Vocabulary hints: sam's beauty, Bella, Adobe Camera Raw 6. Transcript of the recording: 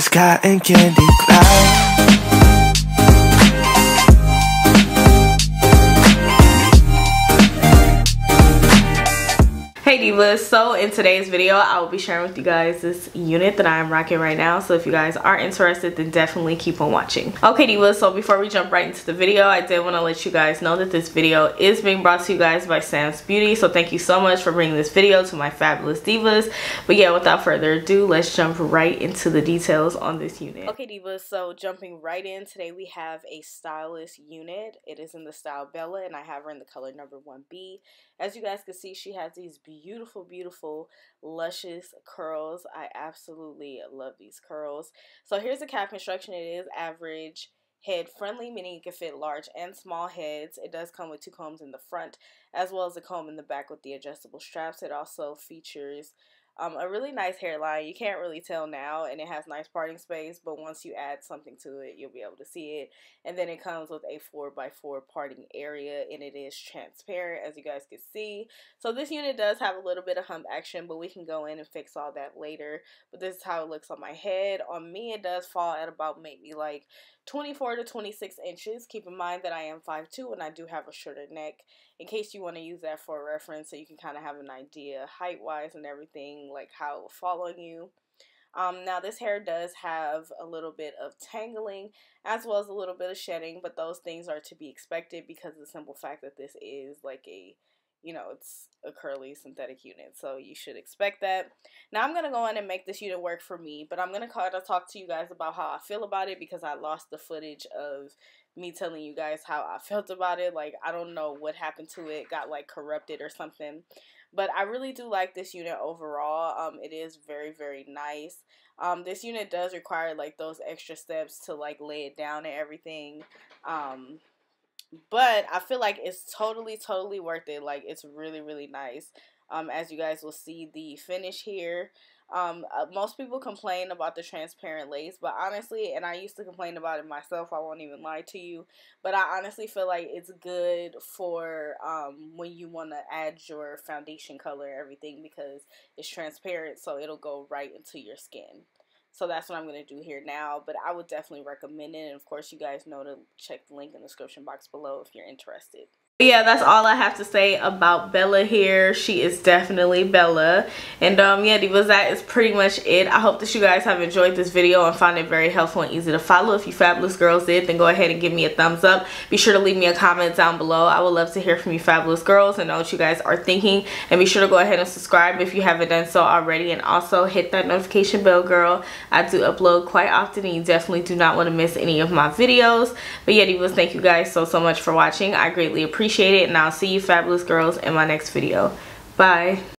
the sky and candy clouds. Hey divas, so in today's video I will be sharing with you guys this unit that I am rocking right now, so if you guys are interested then definitely keep on watching. Okay divas, so before we jump right into the video, I did want to let you guys know that this video is being brought to you guys by Sam's Beauty, so thank you so much for bringing this video to my fabulous divas. But yeah, without further ado, let's jump right into the details on this unit. Okay divas, so jumping right in, today we have a stylish unit. It is in the style Bella and I have her in the color number 1B. As you guys can see, she has these beautiful luscious curls. I absolutely love these curls. So here's the cap construction. It is average head friendly, meaning you can fit large and small heads. It does come with two combs in the front as well as a comb in the back with the adjustable straps. It also features a really nice hairline. You can't really tell now, and it has nice parting space, but once you add something to it you'll be able to see it. And then it comes with a 4x4 parting area, and it is transparent as you guys can see. So this unit does have a little bit of hump action, but we can go in and fix all that later. But this is how it looks on my head. On me it does fall at about maybe like 24 to 26 inches. Keep in mind that I am 5'2" and I do have a shorter neck, in case you want to use that for reference so you can kind of have an idea height wise and everything, like how it will fall on you. Now this hair does have a little bit of tangling as well as a little bit of shedding, but those things are to be expected because of the simple fact that this is like a, you know, it's a curly synthetic unit, so you should expect that. Now I'm gonna go in and make this unit work for me, but I'm gonna kind of talk to you guys about how I feel about it because I lost the footage of me telling you guys how I felt about it. Like, I don't know what happened to it, got like corrupted or something. But I really do like this unit overall. It is very, very nice. This unit does require like those extra steps to like lay it down and everything. But I feel like it's totally worth it. Like, it's really nice. As you guys will see the finish here. Most people complain about the transparent lace, but honestly, and I used to complain about it myself, I won't even lie to you, but I honestly feel like it's good for when you want to add your foundation color and everything, because it's transparent so it'll go right into your skin. So that's what I'm going to do here now, but I would definitely recommend it, and of course you guys know to check the link in the description box below if you're interested. Yeah, that's all I have to say about Bella here. She is definitely Bella. And yeah divas, that is pretty much it. I hope that you guys have enjoyed this video and found it very helpful and easy to follow. If you fabulous girls did, then go ahead and give me a thumbs up. Be sure to leave me a comment down below. I would love to hear from you fabulous girls and know what you guys are thinking. And be sure to go ahead and subscribe if you haven't done so already, and also hit that notification bell, girl. I do upload quite often and you definitely do not want to miss any of my videos. But yeah divas, thank you guys so much for watching. I greatly appreciate it, and I'll see you fabulous girls in my next video. Bye.